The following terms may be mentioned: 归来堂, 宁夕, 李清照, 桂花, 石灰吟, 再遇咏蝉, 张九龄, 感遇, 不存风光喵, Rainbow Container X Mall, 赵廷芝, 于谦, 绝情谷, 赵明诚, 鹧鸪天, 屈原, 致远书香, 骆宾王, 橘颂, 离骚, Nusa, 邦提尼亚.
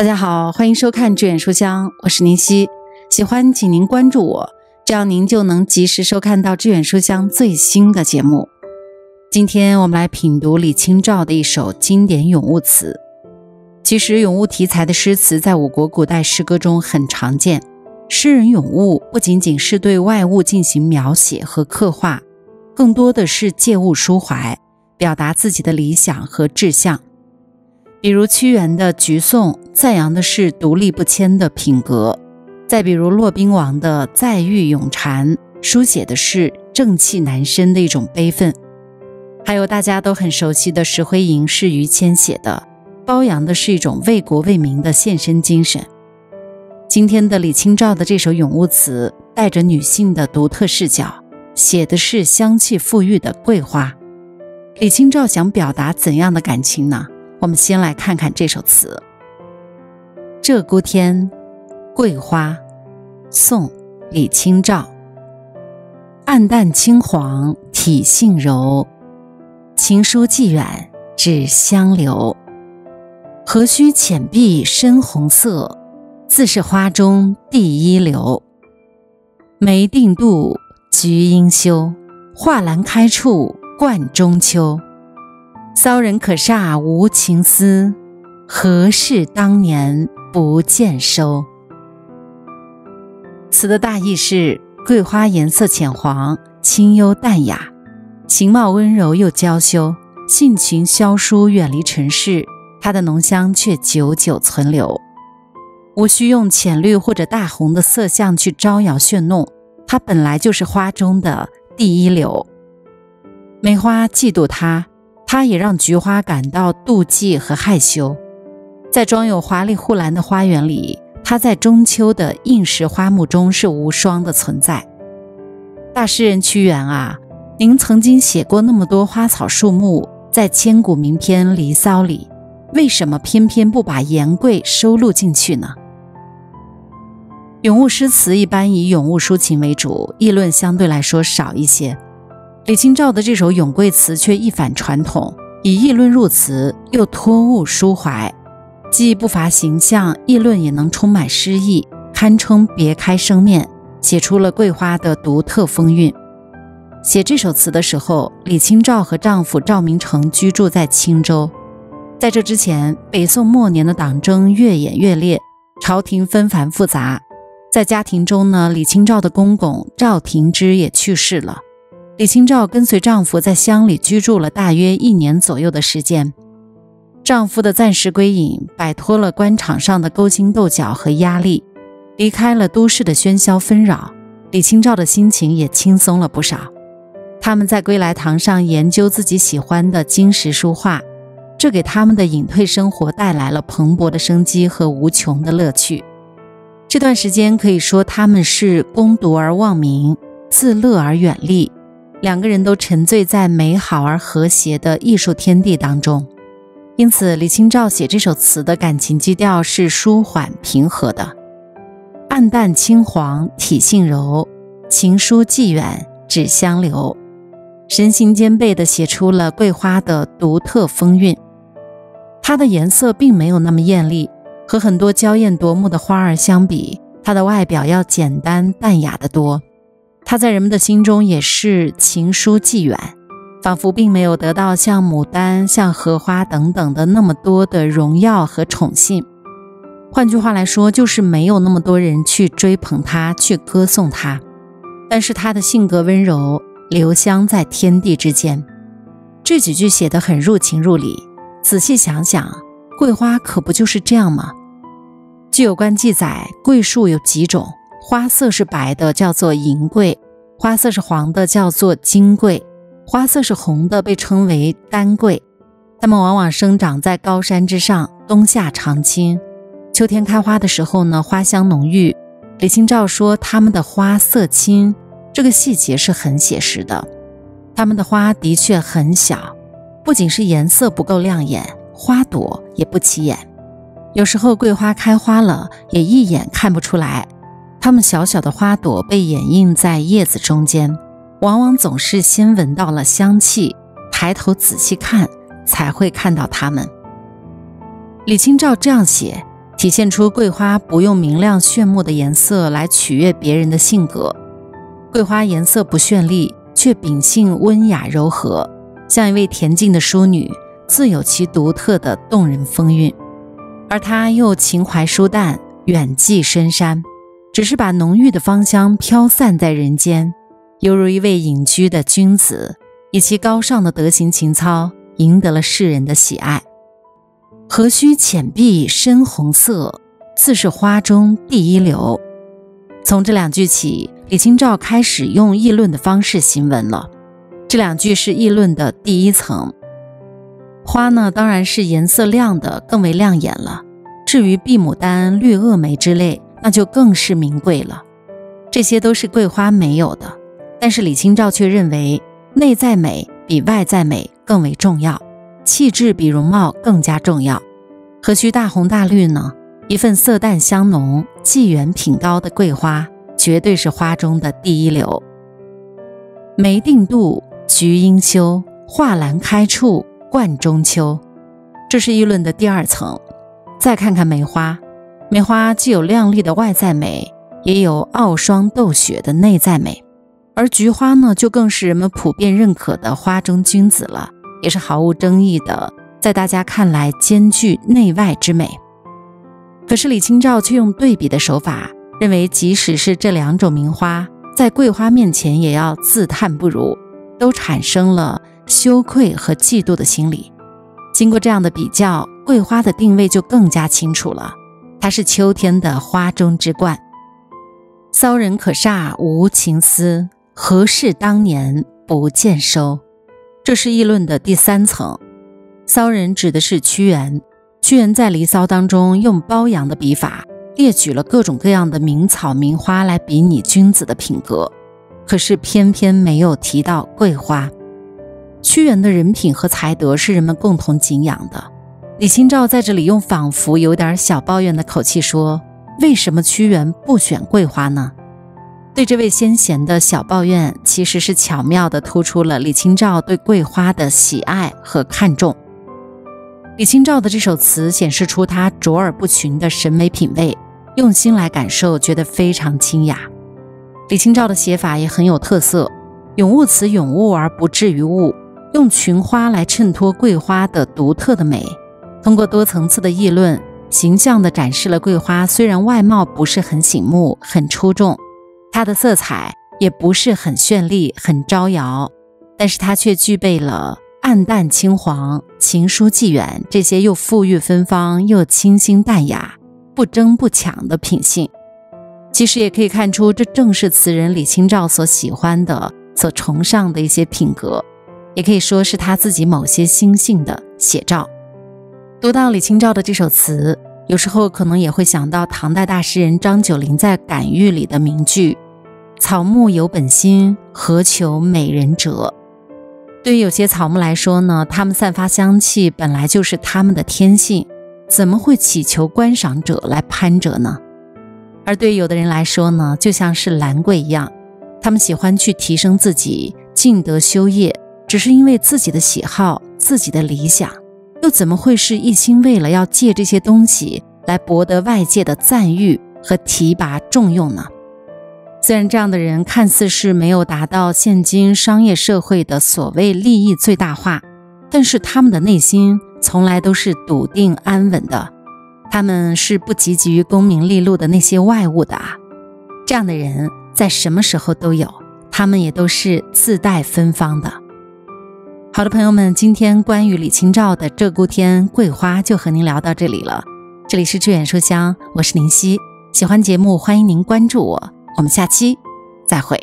大家好，欢迎收看致远书香，我是宁夕。喜欢请您关注我，这样您就能及时收看到致远书香最新的节目。今天我们来品读李清照的一首经典咏物词。其实咏物题材的诗词在我国古代诗歌中很常见。诗人咏物不仅仅是对外物进行描写和刻画，更多的是借物抒怀，表达自己的理想和志向。比如屈原的《橘颂》赞扬的是独立不迁的品格，再比如骆宾王的《再遇咏蝉》书写的是正气男身的一种悲愤，还有大家都很熟悉的石灰吟是于谦写的，褒扬的是一种为国为民的献身精神。今天的李清照的这首咏物词带着女性的独特视角，写的是香气馥郁的桂花。李清照想表达怎样的感情呢？我们先来看看这首词。鹧鸪天，桂花，宋，李清照。暗淡青黄体性柔，情书寄远只相留。何须浅碧深红色，自是花中第一流。梅定度，菊应羞，画栏开处冠中秋。骚人可煞无情思，何事当年不见收。词的大意是，桂花颜色浅黄，清幽淡雅，形貌温柔又娇羞，性情萧疏，远离尘世，它的浓香却久久存留。无需用浅绿或者大红的色相去招摇炫弄，它本来就是花中的第一流。梅花嫉妒它，它也让菊花感到妒忌和害羞。在装有华丽护栏的花园里，它在中秋的应时花木中是无双的存在。大诗人屈原啊，您曾经写过那么多花草树木，在千古名篇《离骚》里，为什么偏偏不把盐桂收录进去呢？咏物诗词一般以咏物抒情为主，议论相对来说少一些。李清照的这首咏桂词却一反传统，以议论入词，又托物抒怀，既不乏形象，议论也能充满诗意，堪称别开生面，写出了桂花的独特风韵。写这首词的时候，李清照和丈夫赵明诚居住在青州。在这之前，北宋末年的党争越演越烈，朝廷纷繁复杂。在家庭中呢，李清照的公公赵廷芝也去世了。李清照跟随丈夫在乡里居住了大约1年左右的时间。丈夫的暂时归隐，摆脱了官场上的勾心斗角和压力，离开了都市的喧嚣纷扰，李清照的心情也轻松了不少。他们在归来堂上研究自己喜欢的经石书画，这给他们的隐退生活带来了蓬勃的生机和无穷的乐趣。这段时间可以说他们是攻读而忘名，自乐而远利，两个人都沉醉在美好而和谐的艺术天地当中。因此李清照写这首词的感情基调是舒缓平和的。暗淡青黄体性柔，情书寄远只相留，身心兼备地写出了桂花的独特风韵。它的颜色并没有那么艳丽，和很多娇艳夺目的花儿相比，它的外表要简单淡雅得多。它在人们的心中也是情书寄远，仿佛并没有得到像牡丹、像荷花等等的那么多的荣耀和宠信。换句话来说，就是没有那么多人去追捧它，去歌颂它。但是它的性格温柔，留香在天地之间。这几句写得很入情入理，仔细想想，桂花可不就是这样吗？据有关记载，桂树有几种，花色是白的叫做银桂，花色是黄的叫做金桂，花色是红的被称为丹桂。它们往往生长在高山之上，冬夏常青。秋天开花的时候呢，花香浓郁。李清照说它们的花色青，这个细节是很写实的。它们的花的确很小，不仅是颜色不够亮眼，花朵也不起眼。有时候桂花开花了，也一眼看不出来。它们小小的花朵被掩映在叶子中间，往往总是先闻到了香气，抬头仔细看，才会看到它们。李清照这样写，体现出桂花不用明亮炫目的颜色来取悦别人的性格。桂花颜色不绚丽，却秉性温雅柔和，像一位恬静的淑女，自有其独特的动人风韵。而她又情怀疏淡，远寄深山，只是把浓郁的芳香飘散在人间，犹如一位隐居的君子，以其高尚的德行情操，赢得了世人的喜爱。何须浅碧深红色，自是花中第一流。从这两句起，李清照开始用议论的方式行文了。这两句是议论的第一层。花呢，当然是颜色亮的，更为亮眼了。至于碧牡丹、绿萼梅之类，那就更是名贵了。这些都是桂花没有的，但是李清照却认为，内在美比外在美更为重要。气质比容貌更加重要，何须大红大绿呢？一份色淡香浓、纪远品高的桂花，绝对是花中的第一流。梅定度，菊应羞，画栏开处，冠中秋。这是议论的第二层。再看看梅花，梅花既有亮丽的外在美，也有傲霜斗雪的内在美。而菊花呢，就更是人们普遍认可的花中君子了。也是毫无争议的，在大家看来兼具内外之美。可是李清照却用对比的手法，认为即使是这两种名花，在桂花面前也要自叹不如，都产生了羞愧和嫉妒的心理。经过这样的比较，桂花的定位就更加清楚了，它是秋天的花中之冠。骚人可煞无情思，何事当年不见收。这是议论的第三层。骚人指的是屈原，屈原在《离骚》当中用褒扬的笔法，列举了各种各样的名草名花来比拟君子的品格，可是偏偏没有提到桂花。屈原的人品和才德是人们共同敬仰的。李清照在这里用仿佛有点小抱怨的口气说，为什么屈原不选桂花呢？对这位先贤的小抱怨，其实是巧妙地突出了李清照对桂花的喜爱和看重。李清照的这首词显示出她卓尔不群的审美品味，用心来感受，觉得非常清雅。李清照的写法也很有特色，咏物词咏物而不至于物，用群花来衬托桂花的独特的美。通过多层次的议论，形象地展示了桂花虽然外貌不是很醒目、很出众，它的色彩也不是很绚丽很招摇，但是它却具备了暗淡青黄、情疏寄远这些又馥郁芬芳又清新淡雅、不争不抢的品性。其实也可以看出，这正是词人李清照所喜欢的、所崇尚的一些品格，也可以说是他自己某些心性的写照。读到李清照的这首词，有时候可能也会想到唐代大诗人张九龄在《感遇》里的名句，草木有本心，何求美人折。对于有些草木来说呢，它们散发香气本来就是它们的天性，怎么会祈求观赏者来攀折呢？而对于有的人来说呢，就像是兰桂一样，他们喜欢去提升自己，尽德修业，只是因为自己的喜好、自己的理想，又怎么会是一心为了要借这些东西来博得外界的赞誉和提拔重用呢？虽然这样的人看似是没有达到现今商业社会的所谓利益最大化，但是他们的内心从来都是笃定安稳的，他们是不汲汲于功名利禄的那些外物的啊。这样的人在什么时候都有，他们也都是自带芬芳的。好的，朋友们，今天关于李清照的《鹧鸪天·桂花》就和您聊到这里了。这里是致远书香，我是宁夕。喜欢节目，欢迎您关注我。我们下期再会。